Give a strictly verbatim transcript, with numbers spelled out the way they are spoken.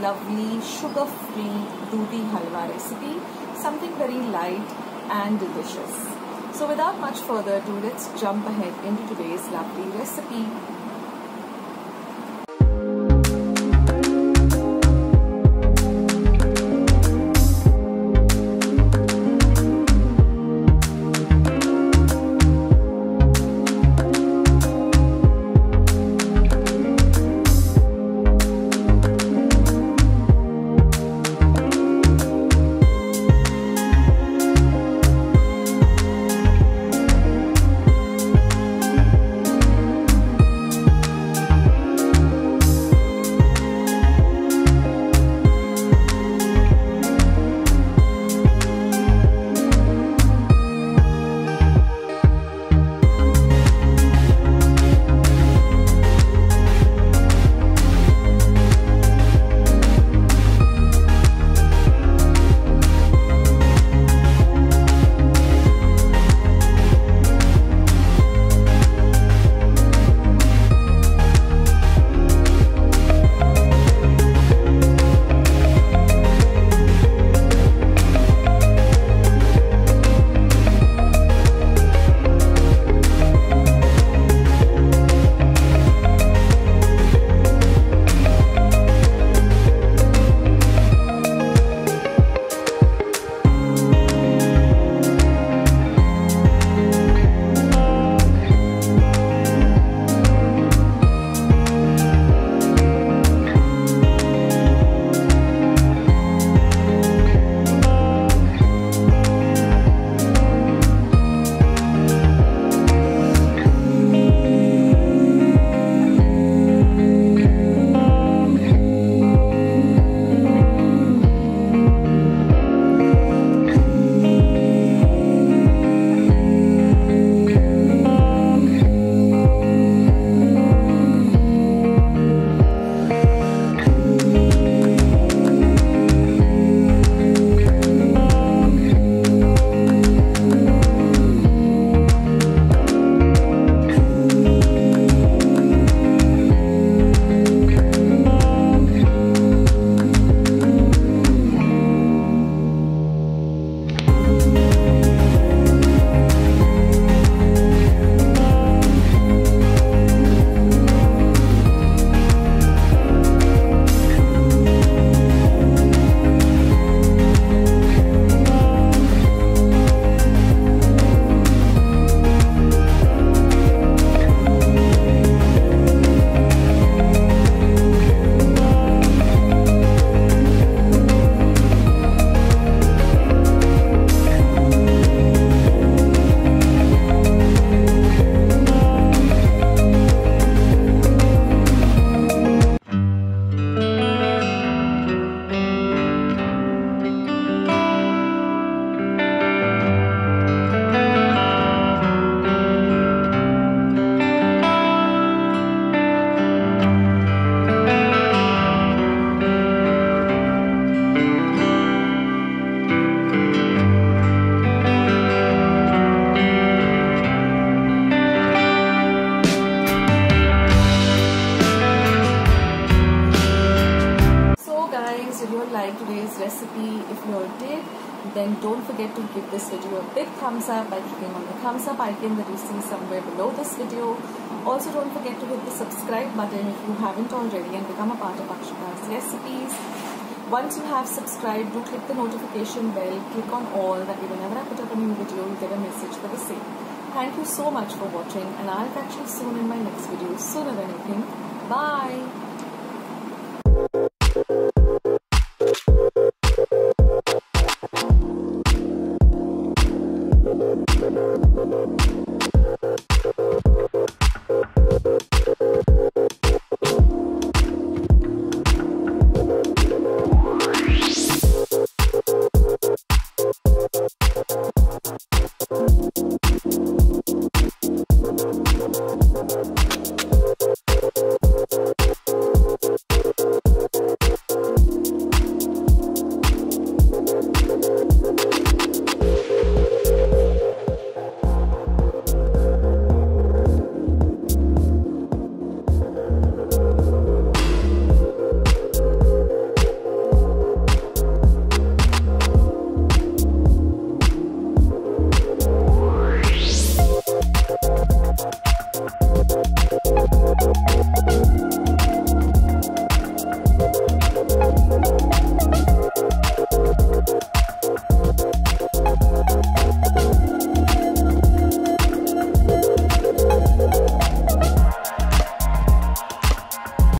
lovely sugar-free dudhi halwa recipe, something very light and delicious. So without much further ado, let's jump ahead into today's lovely recipe. Like today's recipe, if you did, then don't forget to give this video a big thumbs up by clicking on the thumbs up icon that you see somewhere below this video. Also, don't forget to hit the subscribe button if you haven't already and become a part of Akshata's Recipes. Once you have subscribed, do click the notification bell, click on all, that way whenever I put up a new video, you get a message for the same. Thank you so much for watching, and I'll catch you soon in my next video, sooner than anything. Bye!